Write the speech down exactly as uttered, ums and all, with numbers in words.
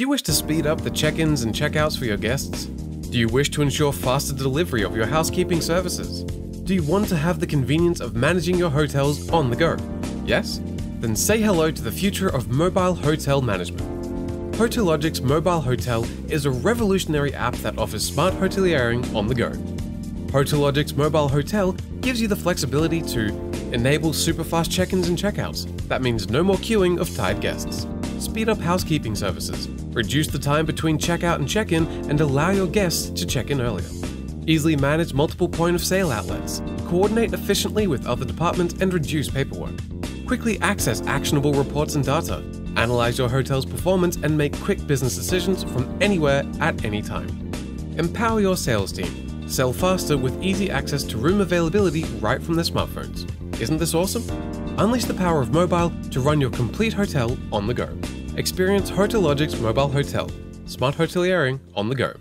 Do you wish to speed up the check-ins and check-outs for your guests? Do you wish to ensure faster delivery of your housekeeping services? Do you want to have the convenience of managing your hotels on the go? Yes? Then say hello to the future of mobile hotel management. Hotelogix Mobile Hotel is a revolutionary app that offers smart hoteliering on the go. Hotelogix Mobile Hotel gives you the flexibility to enable super-fast check-ins and check-outs. That means no more queuing of tired guests. Speed up housekeeping services. Reduce the time between check-out and check-in and allow your guests to check in earlier. Easily manage multiple point-of-sale outlets. Coordinate efficiently with other departments and reduce paperwork. Quickly access actionable reports and data. Analyze your hotel's performance and make quick business decisions from anywhere at any time. Empower your sales team. Sell faster with easy access to room availability right from their smartphones. Isn't this awesome? Unleash the power of mobile to run your complete hotel on the go. Experience Hotelogix Mobile Hotel. Smart hoteliering on the go.